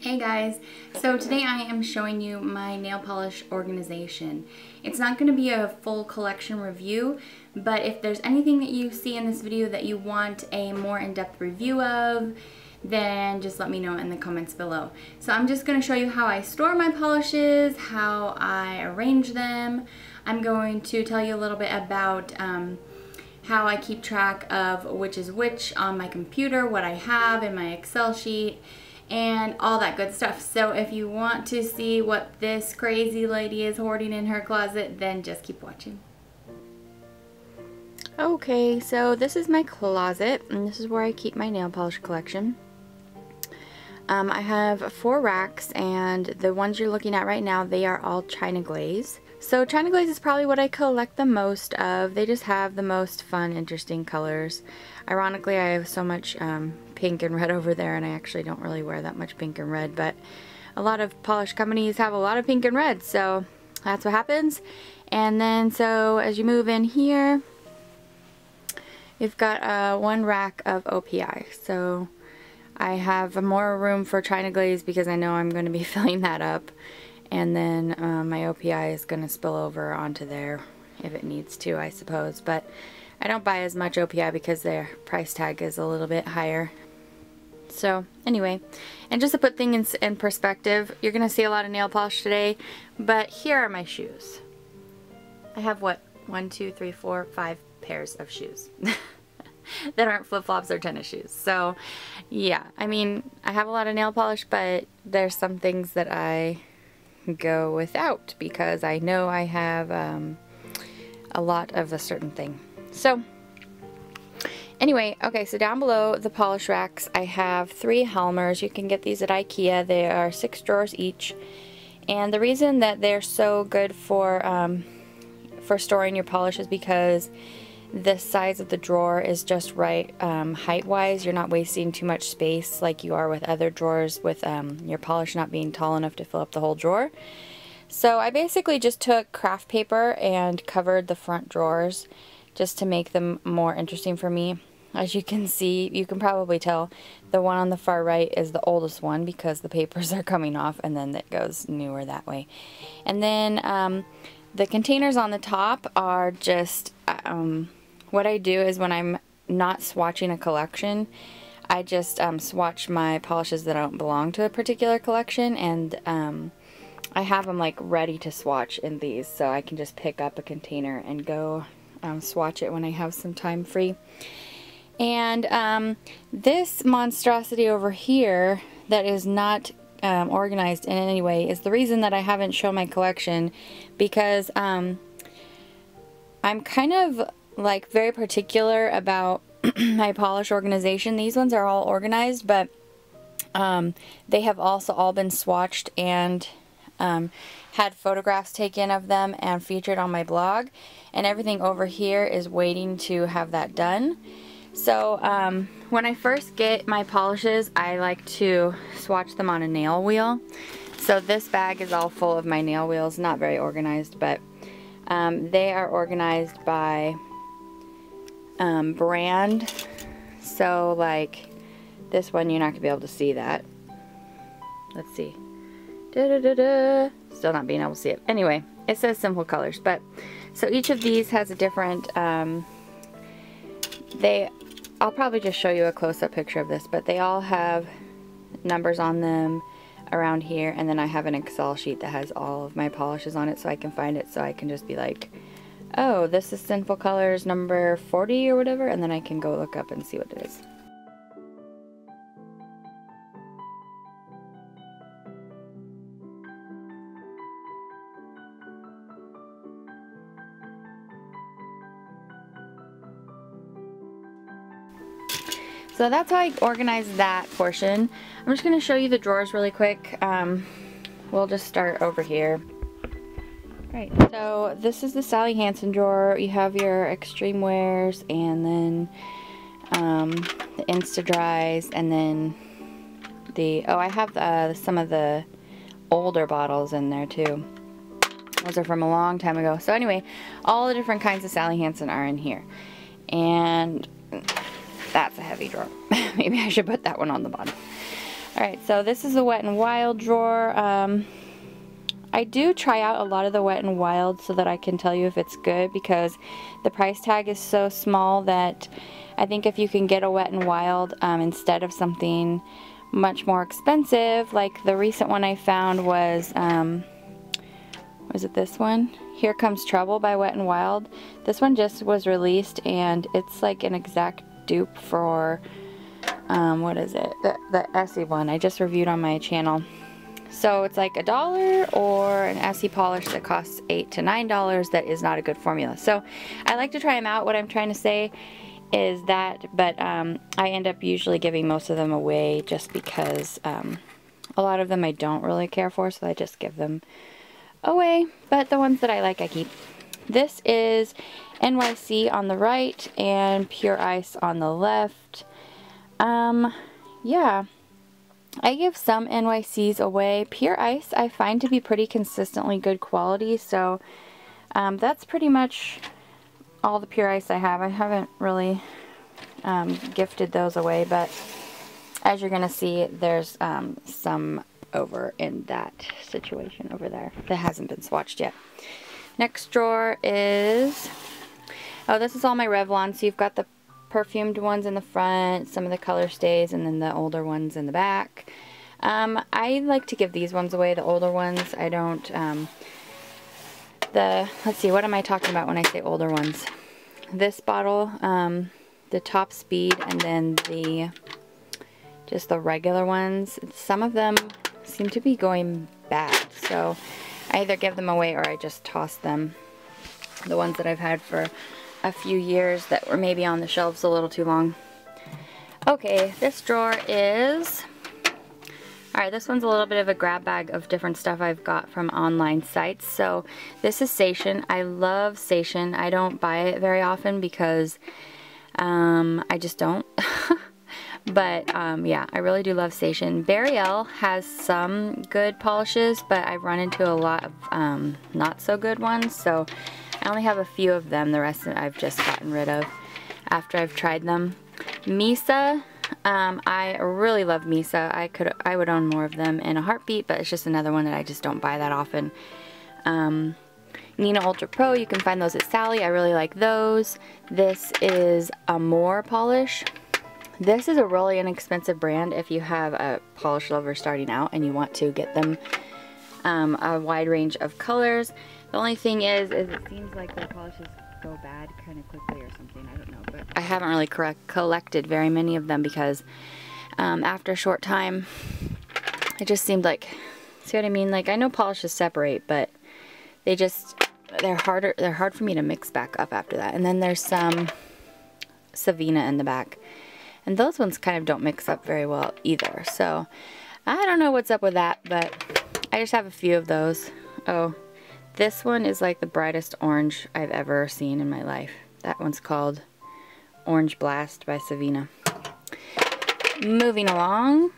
Hey guys, so today I am showing you my nail polish organization. It's not going to be a full collection review, but if there's anything that you see in this video that you want a more in-depth review of, then just let me know in the comments below. So I'm just going to show you how I store my polishes, how I arrange them. I'm going to tell you a little bit about how I keep track of which is which on my computer, what I have in my Excel sheet, and all that good stuff. So if you want to see what this crazy lady is hoarding in her closet, then just keep watching. Okay, so this is my closet, and this is where I keep my nail polish collection. I have 4 racks, and the ones you're looking at right now, they are all China Glaze. So China Glaze is probably what I collect the most of. They just have the most fun, interesting colors. Ironically, I have so much pink and red over there, and I actually don't really wear that much pink and red, but a lot of polish companies have a lot of pink and red, so that's what happens. And then so as you move in here, you've got 1 rack of OPI. So I have more room for China Glaze because I know I'm going to be filling that up, and then my OPI is going to spill over onto there if it needs to, I suppose. But I don't buy as much OPI because their price tag is a little bit higher. So anyway, and just to put things in perspective, you're going to see a lot of nail polish today, but here are my shoes. I have what? 5 pairs of shoes that aren't flip-flops or tennis shoes. So yeah, I mean, I have a lot of nail polish, but there's some things that I go without because I know I have a lot of a certain thing. So anyway, okay, so down below the polish racks, I have 3 Helmers. You can get these at IKEA. They are 6 drawers each. And the reason that they're so good for storing your polish is because the size of the drawer is just right height-wise. You're not wasting too much space like you are with other drawers with your polish not being tall enough to fill up the whole drawer. So I basically just took craft paper and covered the front drawers just to make them more interesting for me. As you can see, you can probably tell the one on the far right is the oldest one because the papers are coming off, and then it goes newer that way. And then the containers on the top are just, what I do is when I'm not swatching a collection, I just swatch my polishes that don't belong to a particular collection, and I have them like ready to swatch in these, so I can just pick up a container and go swatch it when I have some time free. And this monstrosity over here that is not organized in any way is the reason that I haven't shown my collection, because I'm kind of like very particular about my polish organization. These ones are all organized, but they have also all been swatched and had photographs taken of them and featured on my blog, and everything over here is waiting to have that done. So when I first get my polishes, I like to swatch them on a nail wheel. So this bag is all full of my nail wheels, not very organized, but they are organized by brand. So like this one, you're not gonna be able to see that. Let's see. Da-da-da-da. Still not being able to see it. Anyway, it says Sinful Colors, but so each of these has a different I'll probably just show you a close-up picture of this, but they all have numbers on them around here, and then I have an Excel sheet that has all of my polishes on it so I can find it, so I can just be like, oh, this is Sinful Colors number 40 or whatever, and then I can go look up and see what it is. So that's how I organize that portion. I'm just going to show you the drawers really quick. We'll just start over here. Right, so this is the Sally Hansen drawer. You have your extreme wears, and then the Insta-Dries, and then the, oh, I have some of the older bottles in there too. Those are from a long time ago. So anyway, all the different kinds of Sally Hansen are in here. And that's a heavy drawer. Maybe I should put that one on the bottom. Alright, so this is the Wet n Wild drawer. I do try out a lot of the Wet n Wild so that I can tell you if it's good, because the price tag is so small that I think if you can get a Wet n Wild instead of something much more expensive, like the recent one I found was it this one? Here Comes Trouble by Wet n Wild. This one just was released, and it's like an exact dupe for, what is it? The Essie one I just reviewed on my channel. So it's like $1 or an Essie polish that costs $8 to $9 that is not a good formula. So I like to try them out. What I'm trying to say is that, but I end up usually giving most of them away just because a lot of them I don't really care for, so I just give them away. But the ones that I like, I keep. This is NYC on the right and Pure Ice on the left. Yeah. I give some NYCs away. Pure Ice I find to be pretty consistently good quality, so that's pretty much all the Pure Ice I have. I haven't really gifted those away, but as you're gonna see, there's some over in that situation over there that hasn't been swatched yet. Next drawer is, oh, this is all my Revlon, so you've got the perfumed ones in the front, some of the color stays, and then the older ones in the back. I like to give these ones away, the older ones. I don't, let's see, what am I talking about when I say older ones? This bottle, the Top Speed, and then the, just the regular ones. Some of them seem to be going bad, so I either give them away or I just toss them. The ones that I've had for a few years that were maybe on the shelves a little too long. Okay, this drawer is, alright, this one's a little bit of a grab bag of different stuff I've got from online sites. So this is Sation. I love Sation. I don't buy it very often because I just don't. But yeah, I really do love Sation. Beriel has some good polishes, but I've run into a lot of not so good ones, so I only have a few of them. The rest I've just gotten rid of after I've tried them. Misa, I really love Misa. I would own more of them in a heartbeat, but it's just another one that I just don't buy that often. Nina Ultra Pro, you can find those at Sally. I really like those. This is Amore polish. This is a really inexpensive brand if you have a polish lover starting out and you want to get them a wide range of colors. The only thing is it seems like their polishes go bad kind of quickly or something, I don't know, but I haven't really collected very many of them because after a short time, it just seemed like, see what I mean? Like, I know polishes separate, but they just, they're hard for me to mix back up after that. And then there's some Savina in the back, and those ones kind of don't mix up very well either, so I don't know what's up with that, but I just have a few of those. Oh. This one is like the brightest orange I've ever seen in my life. That one's called Orange Blast by Savina. Moving along.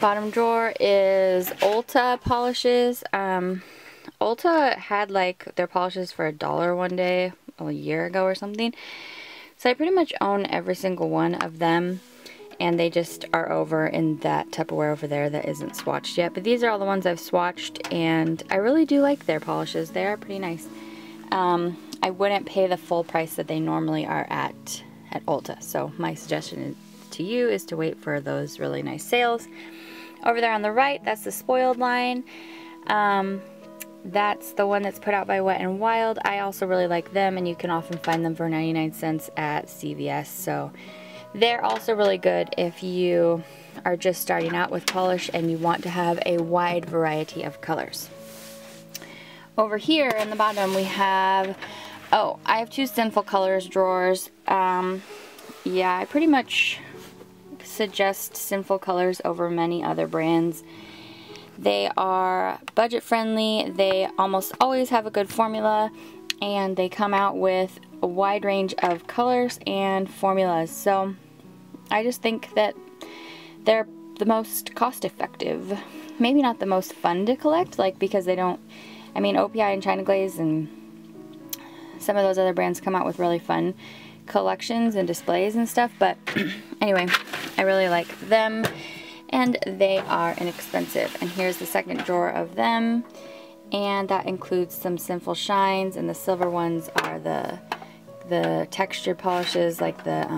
Bottom drawer is Ulta polishes. Ulta had like their polishes for $1 one day, a year ago or something. So I pretty much own every single one of them. And they just are over in that Tupperware over there that isn't swatched yet. But these are all the ones I've swatched, and I really do like their polishes. They are pretty nice. I wouldn't pay the full price that they normally are at Ulta. So my suggestion to you is to wait for those really nice sales. Over there on the right, that's the Spoiled line. That's the one that's put out by Wet n Wild. I also really like them, and you can often find them for 99 cents at CVS. So they're also really good if you are just starting out with polish and you want to have a wide variety of colors. Over here in the bottom we have, oh, I have two Sinful Colors drawers. Yeah, I pretty much suggest Sinful Colors over many other brands. They are budget friendly, they almost always have a good formula, and they come out with a wide range of colors and formulas. So I just think that they're the most cost effective. Maybe not the most fun to collect, like, because they don't, I mean, OPI and China Glaze and some of those other brands come out with really fun collections and displays and stuff, but anyway, I really like them and they are inexpensive. And here's the second drawer of them, and that includes some Sinful shines, and the silver ones are the textured polishes, like the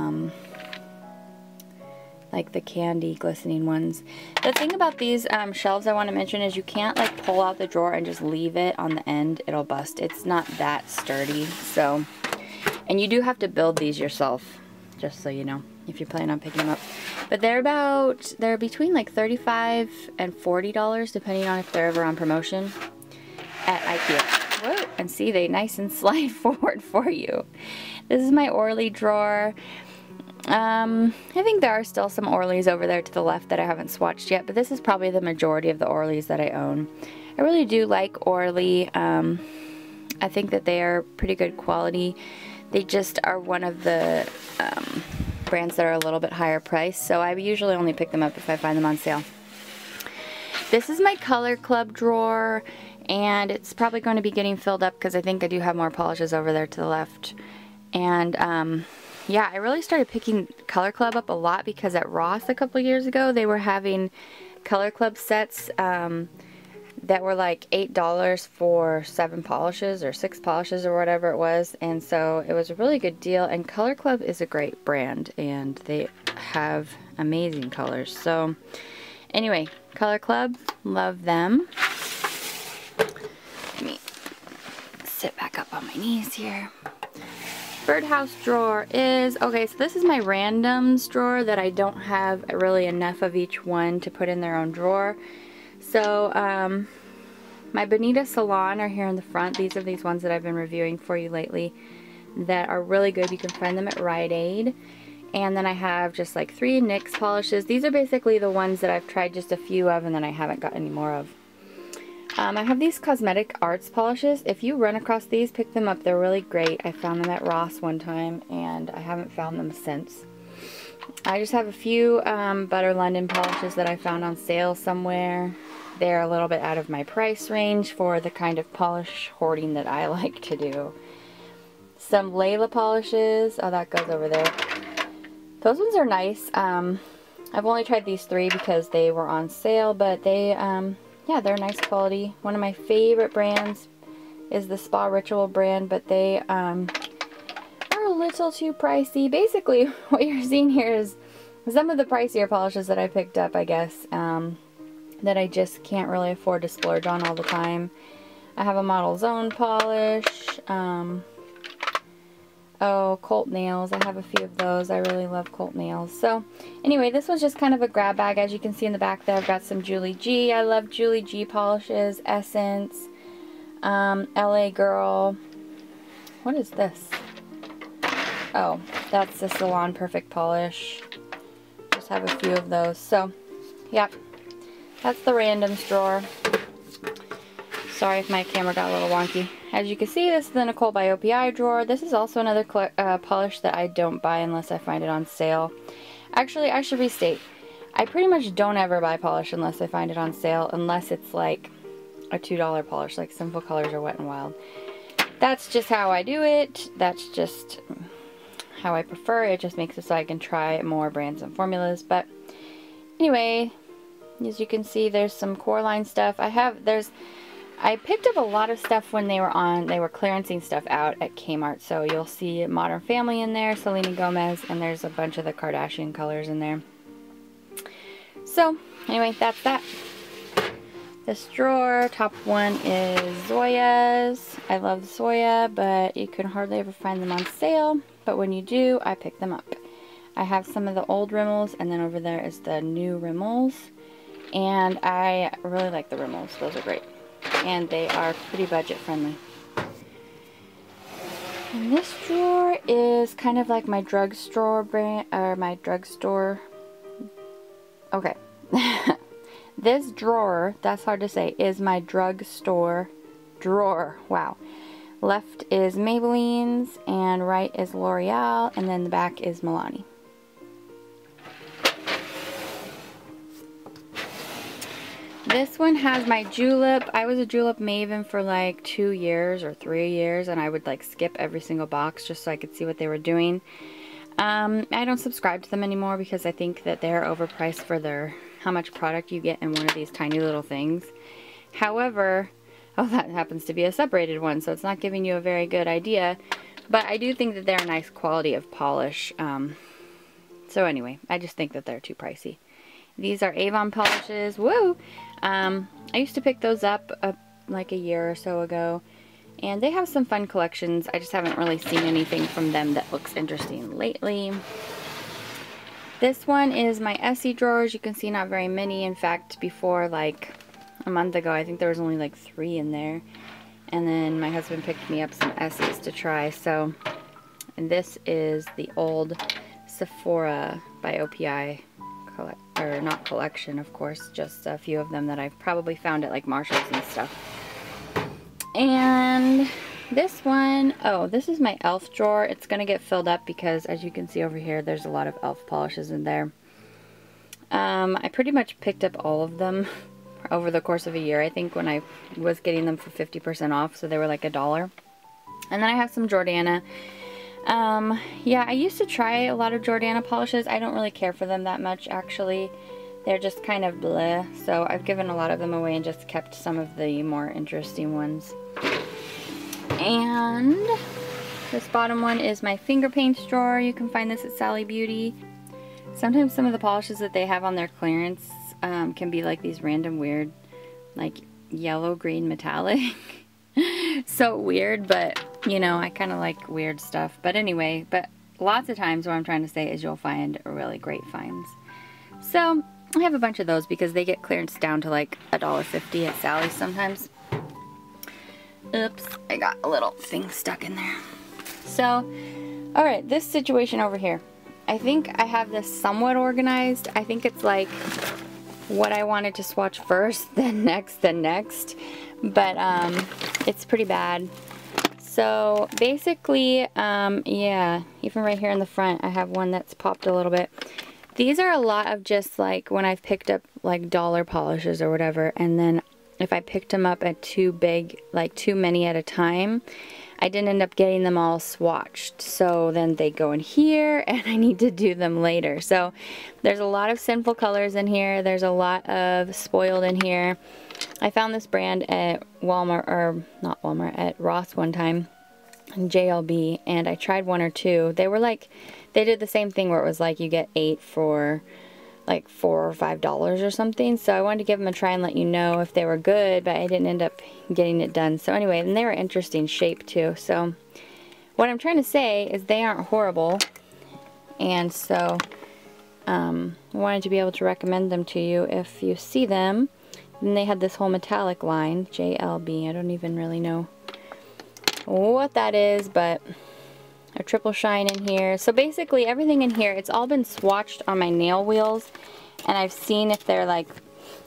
candy glistening ones. The thing about these shelves I want to mention is you can't like pull out the drawer and just leave it on the end. It'll bust. It's not that sturdy. So, and you do have to build these yourself, just so you know, if you're planning on picking them up. But they're between like $35 and $40, depending on if they're ever on promotion at IKEA. Whoa, and see, they nice and slide forward for you. This is my Orly drawer. I think there are still some Orleys over there to the left that I haven't swatched yet, but this is probably the majority of the Orleys that I own. I really do like Orly. I think that they are pretty good quality. They just are one of the brands that are a little bit higher priced, so I usually only pick them up if I find them on sale. This is my Color Club drawer, and it's probably going to be getting filled up because I think I do have more polishes over there to the left. And yeah, I really started picking Color Club up a lot because at Ross a couple years ago they were having Color Club sets that were like $8 for 7 polishes or 6 polishes or whatever it was, and so it was a really good deal. And Color Club is a great brand and they have amazing colors. So anyway, Color Club, love them. Let me sit back up on my knees here. Birdhouse drawer is, okay, so this is my randoms drawer that I don't have really enough of each one to put in their own drawer. So my Bonita Salon are here in the front. These are these ones that I've been reviewing for you lately that are really good. You can find them at Rite Aid. And then I have just like 3 NYX polishes. These are basically the ones that I've tried just a few of and then I haven't got any more of. I have these Cosmetic Arts polishes. If you run across these, pick them up. They're really great. I found them at Ross one time, and I haven't found them since. I just have a few Butter London polishes that I found on sale somewhere. They're a little bit out of my price range for the kind of polish hoarding that I like to do. Some Layla polishes. Oh, that goes over there. Those ones are nice. I've only tried these 3 because they were on sale, but they... yeah, they're nice quality. One of my favorite brands is the Spa Ritual brand, but they are a little too pricey. Basically, what you're seeing here is some of the pricier polishes that I picked up, I guess, that I just can't really afford to splurge on all the time. I have a Model's Own polish. Oh, Colt Nails. I have a few of those. I really love Colt Nails. So, anyway, this was just kind of a grab bag. As you can see in the back there, I've got some Julie G. I love Julie G polishes, Essence, LA Girl. What is this? Oh, that's the Salon Perfect polish. Just have a few of those. So, yep. That's the randoms drawer. Sorry if my camera got a little wonky. As you can see, this is the Nicole by OPI drawer. This is also another polish that I don't buy unless I find it on sale. Actually, I should restate. I pretty much don't ever buy polish unless I find it on sale, unless it's like a $2 polish, like Sinful Colors or Wet n Wild. That's just how I do it. That's just how I prefer. It just makes it so I can try more brands and formulas. But anyway, as you can see, there's some Coraline stuff. I picked up a lot of stuff when they were clearancing stuff out at Kmart, so you'll see Modern Family in there, Selena Gomez, and there's a bunch of the Kardashian colors in there. So, anyway, that's that. This drawer, top one is Zoya's. I love Zoya, but you can hardly ever find them on sale, but when you do, I pick them up. I have some of the old Rimmels, and then over there is the new Rimmels, and I really like the Rimmels. Those are great. And they are pretty budget friendly. And this drawer is kind of like my drugstore brand, or my drugstore. Okay. This drawer, that's hard to say, is my drugstore drawer. Wow. Left is Maybelline's and right is L'Oreal, and then the back is Milani. This one has my Julep. I was a Julep maven for like 2 years or 3 years, and I would like skip every single box just so I could see what they were doing. I don't subscribe to them anymore because I think that they're overpriced for their how much product you get in one of these tiny little things. However, oh, that happens to be a separated one, so it's not giving you a very good idea, but I do think that they're a nice quality of polish. So anyway, I just think that they're too pricey. These are Avon polishes. Woo! I used to pick those up like a year or so ago, and they have some fun collections. I just haven't really seen anything from them that looks interesting lately. This one is my Essie drawers. You can see not very many. In fact, before like a month ago, I think there was only like 3 in there. And then my husband picked me up some Essies to try. So, and this is the old Sephora by OPI collection, of course, just a few of them that I've probably found at like Marshalls and stuff. And this one, oh, this is my Elf drawer. It's gonna get filled up because, as you can see over here, there's a lot of Elf polishes in there. I pretty much picked up all of them over the course of a year, I think, when I was getting them for 50% off, so they were like $1. And then I have some Jordana. Yeah, I used to try a lot of Jordana polishes. I don't really care for them that much, actually. They're just kind of bleh, so I've given a lot of them away and just kept some of the more interesting ones. And this bottom one is my finger paint drawer. You can find this at Sally Beauty. Sometimes some of the polishes that they have on their clearance can be like these random weird, like yellow, green, metallic. So weird, but you know, I kind of like weird stuff. But anyway, but lots of times what I'm trying to say is you'll find really great finds. So I have a bunch of those because they get clearance down to like $1.50 at Sally's sometimes. Oops, I got a little thing stuck in there. So, alright, this situation over here. I think I have this somewhat organized. I think it's like what I wanted to swatch first, then next. But it's pretty bad. So basically, yeah, even right here in the front, I have one that's popped a little bit. These are a lot of just like when I've picked up like dollar polishes or whatever, and then if I picked them up at too big, like too many at a time, I didn't end up getting them all swatched. So then they go in here and I need to do them later. So there's a lot of Sinful Colors in here. There's a lot of Spoiled in here. I found this brand at Walmart, or not Walmart, at Ross one time, JLB, and I tried one or two. They were like, they did the same thing where it was like you get 8 for like $4 or $5 or something. So I wanted to give them a try and let you know if they were good, but I didn't end up getting it done. So anyway, and they were interesting shape too. So what I'm trying to say is they aren't horrible, and so I wanted to be able to recommend them to you if you see them. And they had this whole metallic line, JLB. I don't even really know what that is, but a triple shine in here. So basically everything in here, it's all been swatched on my nail wheels, and I've seen if they're like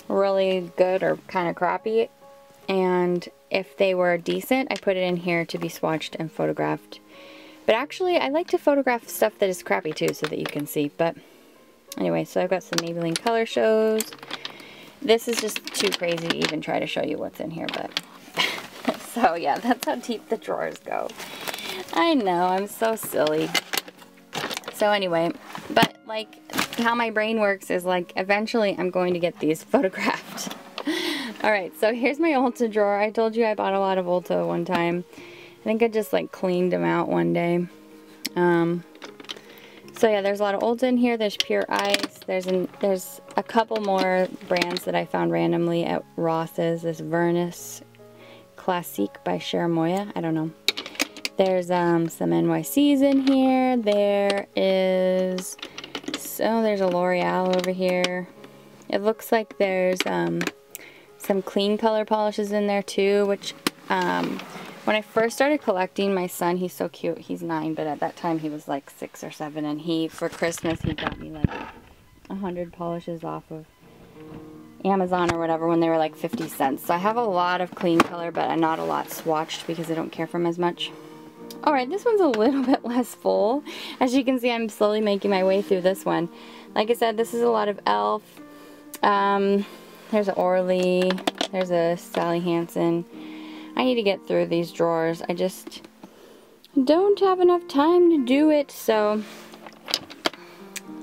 really good or kind of crappy, and if they were decent, I put it in here to be swatched and photographed. But actually I like to photograph stuff that is crappy too, so that you can see. But anyway, so I've got some Maybelline color shows. This is just too crazy to even try to show you what's in here, but so yeah, that's how deep the drawers go. I know, I'm so silly. So anyway, but like how my brain works is like eventually I'm going to get these photographed. Alright, so here's my Ulta drawer. I told you I bought a lot of Ulta one time. I think I just like cleaned them out one day. So yeah, there's a lot of Ulta in here. There's Pure Ice. There's a couple more brands that I found randomly at Ross's. This Vernus Classique by Cher Moya. I don't know. There's some NYCs in here. There is, so there's a L'Oreal over here. It looks like there's some Clean Color polishes in there too, which when I first started collecting, my son, he's so cute, he's 9, but at that time he was like 6 or 7, and he, for Christmas, he got me like 100 polishes off of Amazon or whatever when they were like 50 cents. So I have a lot of Clean Color, but not a lot swatched because I don't care for them as much. Alright, this one's a little bit less full. As you can see, I'm slowly making my way through this one. Like I said, this is a lot of Elf. There's an Orly. There's a Sally Hansen. I need to get through these drawers. I just don't have enough time to do it, so...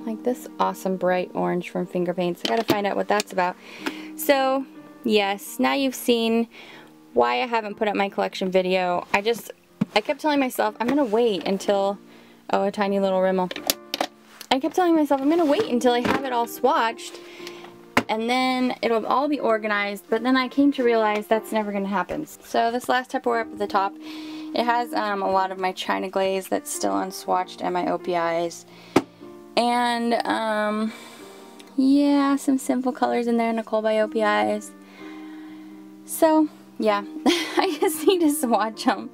Like this awesome bright orange from Finger Paints. I gotta find out what that's about. So, yes, now you've seen why I haven't put up my collection video. I kept telling myself I'm gonna wait until, oh, a tiny little Rimmel. I kept telling myself I'm gonna wait until I have it all swatched and then it'll all be organized, but then I came to realize that's never gonna happen. So this last Tupperware up at the top, it has a lot of my China Glaze that's still unswatched and my OPIs. And, yeah, some Sinful Colors in there, Nicole by OPIs. So, yeah, I just need to swatch them.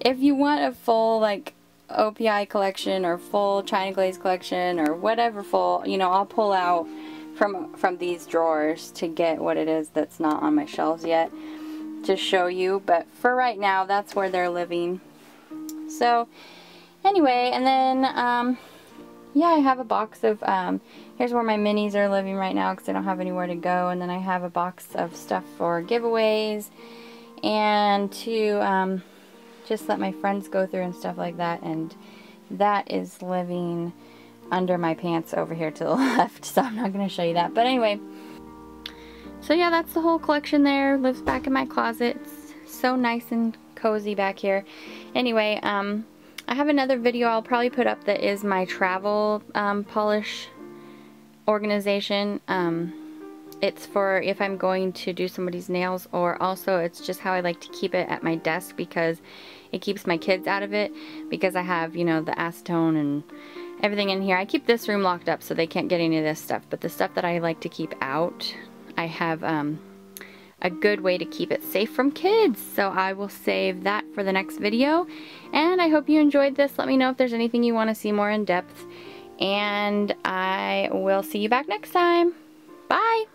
If you want a full, like, OPI collection or full China Glaze collection or whatever full, you know, I'll pull out from these drawers to get what it is that's not on my shelves yet to show you. But for right now, that's where they're living. So, anyway, and then, yeah, I have a box of, here's where my minis are living right now because I don't have anywhere to go. And then I have a box of stuff for giveaways and to just let my friends go through and stuff like that. And that is living under my pants over here to the left, so I'm not going to show you that. But anyway, so yeah, that's the whole collection there. Lives back in my closet. It's so nice and cozy back here. Anyway, I have another video I'll probably put up that is my travel polish organization. It's for if I'm going to do somebody's nails, or also it's just how I like to keep it at my desk because it keeps my kids out of it, because I have, you know, the acetone and everything in here. I keep this room locked up so they can't get any of this stuff, but the stuff that I like to keep out, I have a good way to keep it safe from kids. So I will save that for the next video, and I hope you enjoyed this. Let me know if there's anything you want to see more in depth, and I will see you back next time. Bye!